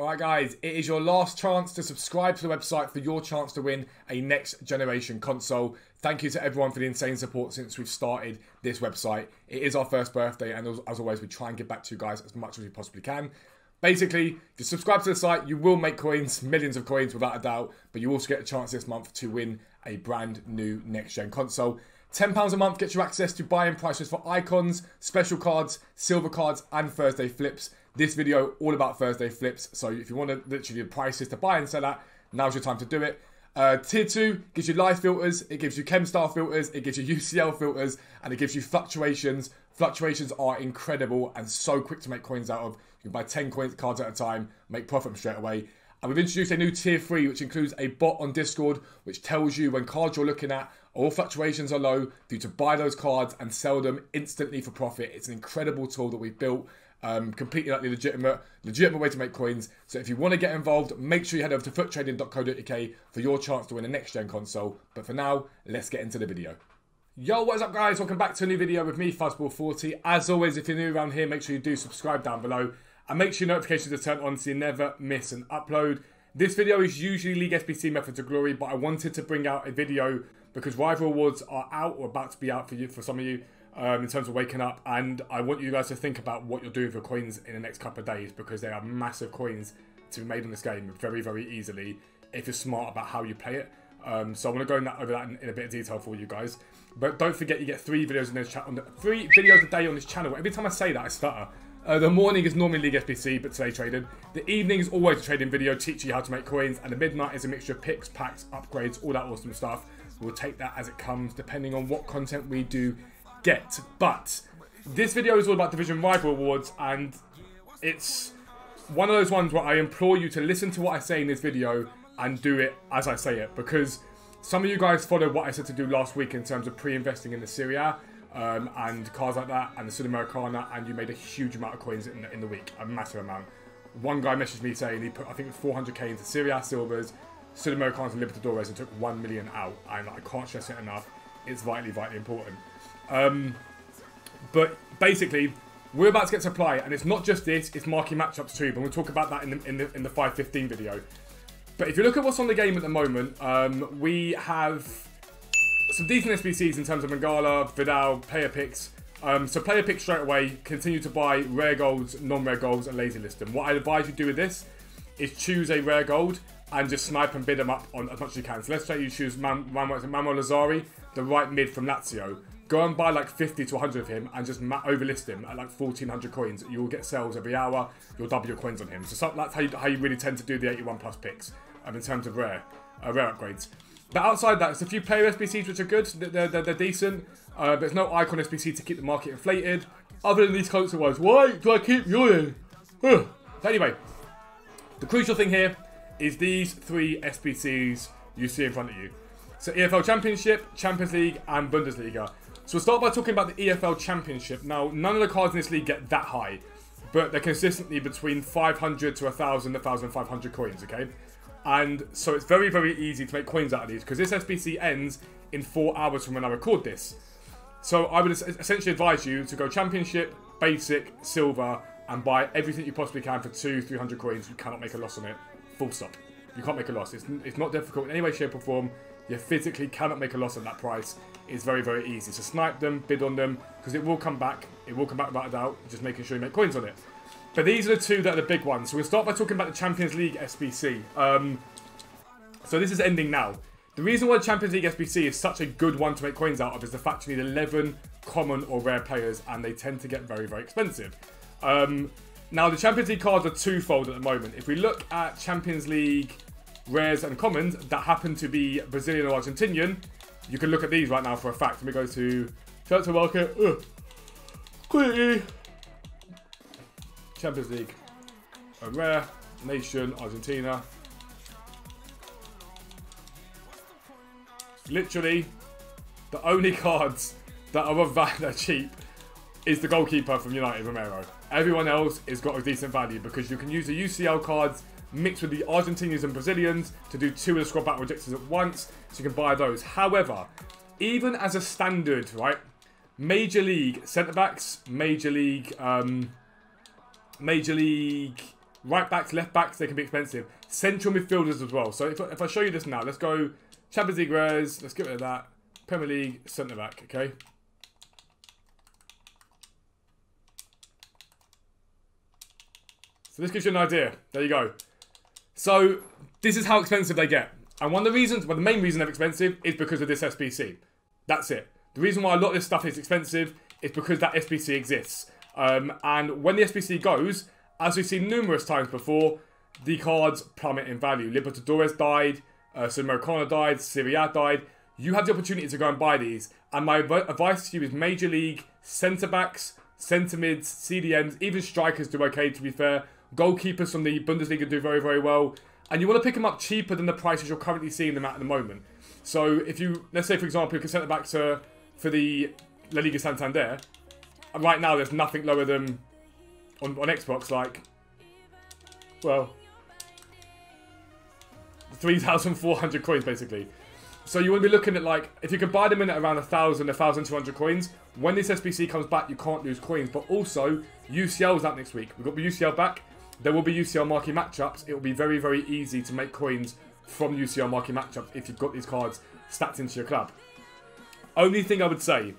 Alright guys, it is your last chance to subscribe to the website for your chance to win a next generation console. Thank you to everyone for the insane support since we've started this website. It is our first birthday and as always we try and get back to you guys as much as we possibly can. Basically, if you subscribe to the site, you will make coins, millions of coins without a doubt, but you also get a chance this month to win a brand new next-gen console. £10 a month gets you access to buy-in prices for icons, special cards, silver cards, and Thursday flips. This video, all about Thursday flips, so if you want to literally the prices to buy and sell at, now's your time to do it. Tier 2 gives you live filters, it gives you Chemstar filters, it gives you UCL filters, and it gives you fluctuations. Fluctuations are incredible and so quick to make coins out of. You can buy 10 coins cards at a time, make profit straight away. And we've introduced a new tier 3, which includes a bot on Discord, which tells you when cards you're looking at, all fluctuations are low, for you to buy those cards and sell them instantly for profit. It's an incredible tool that we've built, completely legitimate way to make coins. So if you want to get involved, make sure you head over to foottrading.co.uk for your chance to win a next-gen console. But for now, let's get into the video. Yo, what's up guys? Welcome back to a new video with me, Fuzzball40. As always, if you're new around here, make sure you do subscribe down below. And make sure your notifications are turned on so you never miss an upload. This video is usually League SBC Method to Glory, but I wanted to bring out a video because Rival Awards are out or about to be out for you, for some of you, in terms of waking up. And I want you guys to think about what you're doing for coins in the next couple of days because there are massive coins to be made in this game very, very easily if you're smart about how you play it. So I want to go over that in a bit of detail for you guys. But don't forget you get three videos a day on this channel. Every time I say that, I stutter. The morning is normally League SBC, but today trading. The evening is always a trading video teaching you how to make coins, and the midnight is a mixture of picks, packs, upgrades, all that awesome stuff. We'll take that as it comes, depending on what content we do get. But this video is all about Division Rival Awards, and it's one of those ones where I implore you to listen to what I say in this video and do it as I say it, because some of you guys followed what I said to do last week in terms of pre-investing in the Serie A. And cars like that, and the Sudamericana, and you made a huge amount of coins in the week, a massive amount. One guy messaged me saying he put, I think, 400k into Serie A Silvers, Sudamericanas and Libertadores and took 1 million out, and I can't stress it enough, it's vitally, vitally important. But basically, we're about to get supply, and it's not just this, it's marquee matchups too, but we'll talk about that in the 5.15 video. But if you look at what's on the game at the moment, we have some decent SBCs in terms of Mangala, Vidal, player picks. So player picks straight away, continue to buy rare golds, non-rare golds, and lazy list them. What I'd advise you do with this is choose a rare gold and just snipe and bid them up on as much as you can. So let's say you choose Mam-Lazari, the right mid from Lazio. Go and buy like 50 to 100 of him and just overlist him at like 1,400 coins. You'll get sales every hour, you'll double your coins on him. So that's how you really tend to do the 81 plus picks in terms of rare upgrades. But outside that, it's a few player SBCs which are good, they're decent, but there's no icon SBC to keep the market inflated, other than these console ones. Why do I keep yawning? So anyway, the crucial thing here is these three SBCs you see in front of you. So EFL Championship, Champions League, and Bundesliga. So we'll start by talking about the EFL Championship. Now, none of the cards in this league get that high, but they're consistently between 500 to 1,000, 1,500 coins, okay? And so it's very, very easy to make coins out of these because this SBC ends in 4 hours from when I record this. So I would essentially advise you to go Championship, Basic, Silver, and buy everything you possibly can for 200-300 coins. You cannot make a loss on it. Full stop. You can't make a loss. It's not difficult in any way, shape, or form. You physically cannot make a loss at that price. It's very, very easy. So snipe them, bid on them, because it will come back. It will come back without a doubt. Just making sure you make coins on it. But these are the two that are the big ones. So we'll start by talking about the Champions League SBC. So this is ending now. The reason why the Champions League SBC is such a good one to make coins out of is the fact you need 11 common or rare players and they tend to get very, very expensive. Now the Champions League cards are twofold at the moment. If we look at Champions League rares and commons that happen to be Brazilian or Argentinian, you can look at these right now for a fact. Let me go to transfer market. Quickly. Champions League, a rare, nation, Argentina. Literally, the only cards that are of value that are cheap is the goalkeeper from United, Romero. Everyone else has got a decent value because you can use the UCL cards mixed with the Argentinians and Brazilians to do two of the squad battle rejectors at once, so you can buy those. However, even as a standard, right, Major League centre-backs, Major League Right backs, left backs, they can be expensive. Central midfielders as well. So if I show you this now, let's go Champions League Res, let's get rid of that. Premier League centre back, okay? So this gives you an idea. There you go. So this is how expensive they get. And one of the reasons, well, the main reason they're expensive is because of this SBC. That's it. The reason why a lot of this stuff is expensive is because that SBC exists. And when the SBC goes, as we've seen numerous times before, the cards plummet in value. Libertadores died, Sudamericana died, Serie A died. You have the opportunity to go and buy these. And my advice to you is Major League, centre-backs, centre-mids, CDMs, even strikers do okay, to be fair. Goalkeepers from the Bundesliga do very, very well. And you want to pick them up cheaper than the prices you're currently seeing them at the moment. So if you, let's say for example, you can centre-back for the La Liga Santander. And right now there's nothing lower than, on Xbox, like, well, 3,400 coins basically. So you want to be looking at, like, if you can buy them in at around 1,000, 1,200 coins, when this SBC comes back, you can't lose coins. But also, UCL's out next week. We've got the UCL back. There will be UCL marquee matchups. It will be very, very easy to make coins from UCL marquee matchups if you've got these cards stacked into your club. Only thing I would say,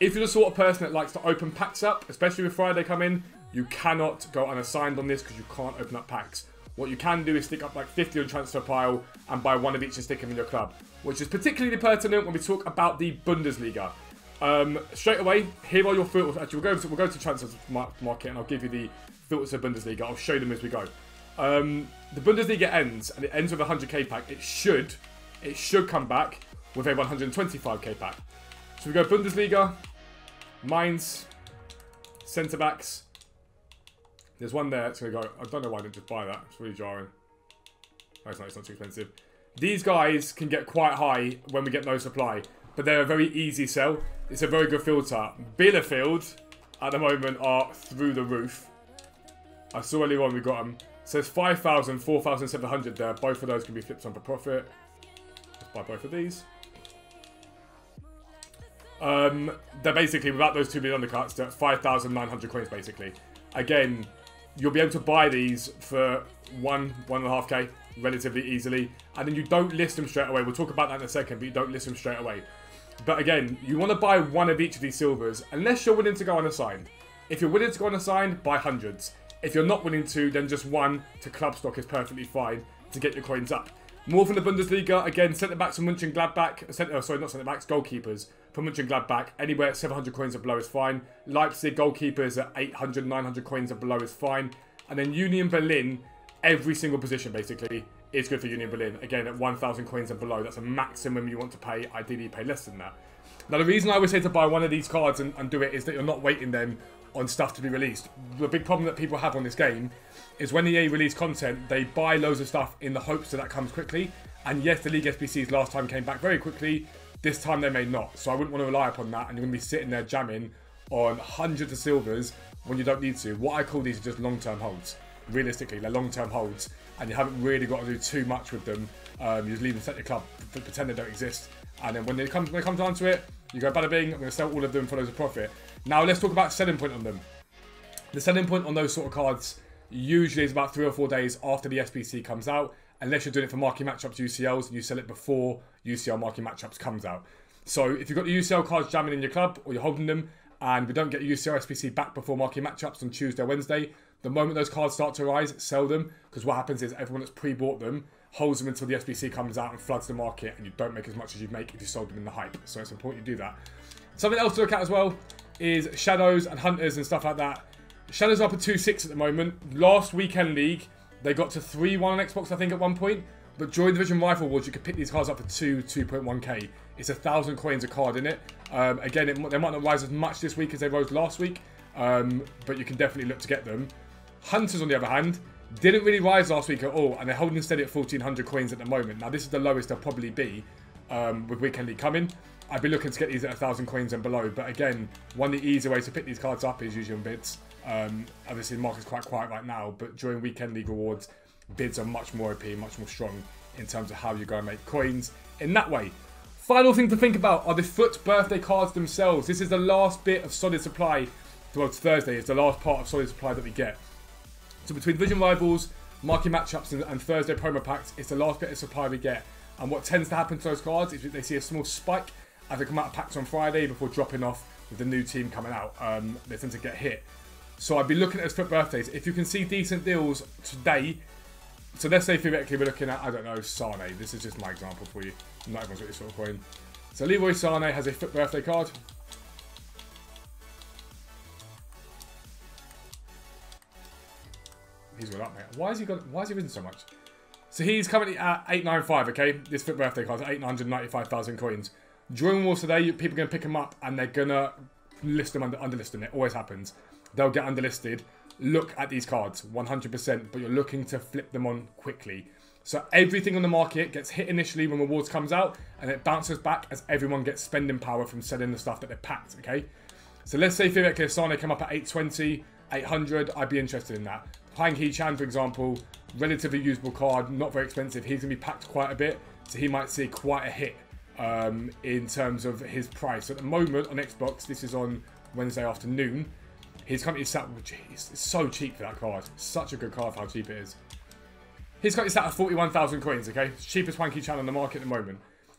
if you're the sort of person that likes to open packs up, especially with Friday come in, you cannot go unassigned on this because you can't open up packs. What you can do is stick up like 50 on transfer pile and buy one of each and stick them in your club, which is particularly pertinent when we talk about the Bundesliga. Straight away, here are your filters. Actually, we'll go to transfer market and I'll give you the filters of Bundesliga. I'll show them as we go. The Bundesliga ends, and it ends with a 100k pack. It should come back with a 125k pack. So we go Bundesliga, Mainz, centre backs. There's one there, it's going to go, I don't know why I didn't just buy that, it's really jarring. No, it's not too expensive. These guys can get quite high when we get no supply, but they're a very easy sell. It's a very good filter. Bielefeld, at the moment, are through the roof. I saw earlier on we got them. So it's 5,000, 4,700 there. Both of those can be flipped on for profit. Let's buy both of these. They're basically, without those two big undercuts, they're at 5,900 coins basically. Again, you'll be able to buy these for 1.5k relatively easily. And then you don't list them straight away. We'll talk about that in a second, but you don't list them straight away. But again, you want to buy one of each of these silvers, unless you're willing to go unassigned. If you're willing to go unassigned, buy hundreds. If you're not willing to, then just one to club stock is perfectly fine to get your coins up. More from the Bundesliga, again, centre-backs from Mönchengladbach, goalkeepers from Mönchengladbach, anywhere at 700 coins or below is fine. Leipzig, goalkeepers at 800, 900 coins or below is fine. And then Union Berlin, every single position basically is good for Union Berlin. Again, at 1,000 coins and below, that's a maximum you want to pay. Ideally, you pay less than that. Now, the reason I always say to buy one of these cards and do it is that you're not waiting then on stuff to be released. The big problem that people have on this game is when EA release content, they buy loads of stuff in the hopes that that comes quickly. And yes, the League SBCs last time came back very quickly. This time they may not. So I wouldn't want to rely upon that. And you're going to be sitting there jamming on hundreds of silvers when you don't need to. What I call these are just long-term holds. Realistically, they're long-term holds. And you haven't really got to do too much with them. You just leave them set your club, pretend they don't exist. And then when it comes down to it, you go bada bing, I'm going to sell all of them for loads of profit. Now let's talk about selling point on them. The selling point on those sort of cards usually is about 3 or 4 days after the SBC comes out, unless you're doing it for marquee matchups UCLs and you sell it before UCL marquee matchups comes out. So if you've got the UCL cards jamming in your club or you're holding them and we don't get the UCL SBC back before marquee matchups on Tuesday or Wednesday, the moment those cards start to rise, sell them, because what happens is everyone that's pre-bought them holds them until the SBC comes out and floods the market and you don't make as much as you make if you sold them in the hype. So it's important you do that. Something else to look at as well is shadows and hunters and stuff like that. Shadows are up at 2.6 at the moment. Last weekend league, they got to 3.1 on Xbox, I think, at one point. But during Division Rifle Awards, you could pick these cards up for 2.1k. It's 1,000 coins a card in it. Again, they might not rise as much this week as they rose last week, but you can definitely look to get them. Hunters, on the other hand, didn't really rise last week at all, and they're holding steady at 1,400 coins at the moment. Now, this is the lowest they'll probably be with weekend league coming. I'd be looking to get these at 1,000 coins and below, but again, one of the easier ways to pick these cards up is usually on bids. Obviously the market's quite quiet right now, but during weekend league rewards, bids are much more OP, much more strong in terms of how you go and make coins in that way. Final thing to think about are the foot birthday cards themselves. This is the last bit of solid supply. Well, Thursday is the last part of solid supply that we get. So between Division Rivals, marquee matchups and Thursday promo packs, it's the last bit of supply we get. And what tends to happen to those cards is they see a small spike as they come out of packs on Friday before dropping off with the new team coming out. They tend to get hit. So I'd be looking at those foot birthdays. If you can see decent deals today, so let's say theoretically we're looking at, I don't know, Sane. This is just my example for you. Not everyone's got this sort of coin. So Leroy Sane has a foot birthday card. He's gone up, mate. Why has he risen so much? So he's currently at 895, okay? This foot birthday card is 895,000 coins. During wars today, people are going to pick them up and they're going to list them, underlist them. It always happens. They'll get underlisted. Look at these cards, 100%, but you're looking to flip them on quickly. So everything on the market gets hit initially when rewards comes out, and it bounces back as everyone gets spending power from selling the stuff that they packed, okay? So let's say theoretically Sane came up at 820, 800, I'd be interested in that. Hwang Hee Chan, for example, relatively usable card, not very expensive. He's going to be packed quite a bit, so he might see quite a hit in terms of his price. So at the moment on Xbox, this is on Wednesday afternoon, his company sat, geez, it's so cheap for that card. Such a good card for how cheap it is. His company sat at 41,000 coins, okay? Cheapest Hwang Hee Chan on the market at the moment.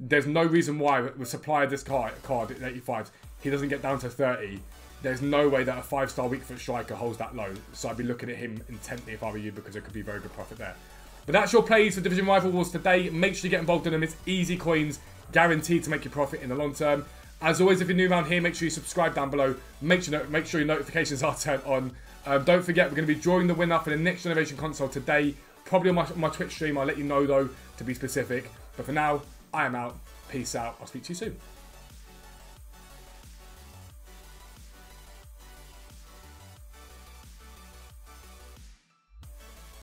There's no reason why with supply of this card at 85, he doesn't get down to 30. There's no way that a 5-star weak foot striker holds that low. So I'd be looking at him intently if I were you, because it could be very good profit there. But that's your plays for Division Rival Wars today. Make sure you get involved in them. It's easy coins, guaranteed to make you profit in the long term. As always, if you're new around here, make sure you subscribe down below. Make sure your notifications are turned on. Don't forget, we're going to be drawing the winner for the next generation console today. Probably on my Twitch stream. I'll let you know, though, to be specific. But for now, I am out. Peace out. I'll speak to you soon.